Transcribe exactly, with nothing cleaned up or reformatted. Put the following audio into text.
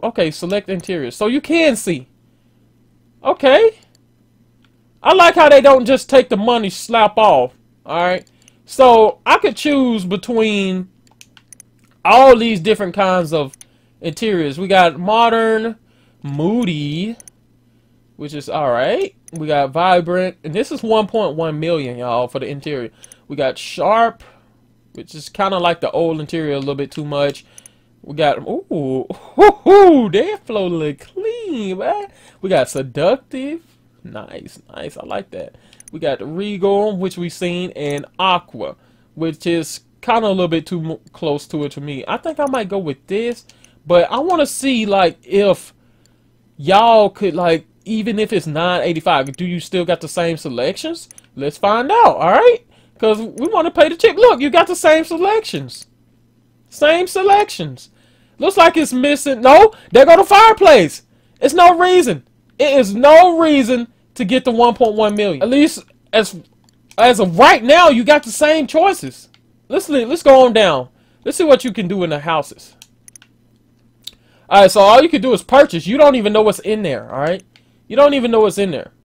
vehicle. Okay, select interior. So you can see. Okay. I like how they don't just take the money slap off. Alright. So I could choose between all these different kinds of interiors. We got modern, moody, which is alright. We got vibrant. And this is one point one million, y'all, for the interior. We got sharp, which is kind of like the old interior a little bit too much. We got, ooh, ooh, that flow look clean, man. We got seductive. Nice, nice. I like that. We got regal, which we've seen, and aqua, which is kind of a little bit too close to it to me. I think I might go with this, but I want to see, like, if y'all could, like, even if it's nine eighty-five, do you still got the same selections? Let's find out, all right? Because we want to pay the chip. Look, you got the same selections. Same selections. Looks like it's missing. No, there go the fireplace. It's no reason. It is no reason to get the one point one million. At least as as of right now, you got the same choices. Let's let's go on down. Let's see what you can do in the houses. All right, so all you can do is purchase. You don't even know what's in there. All right, you don't even know what's in there.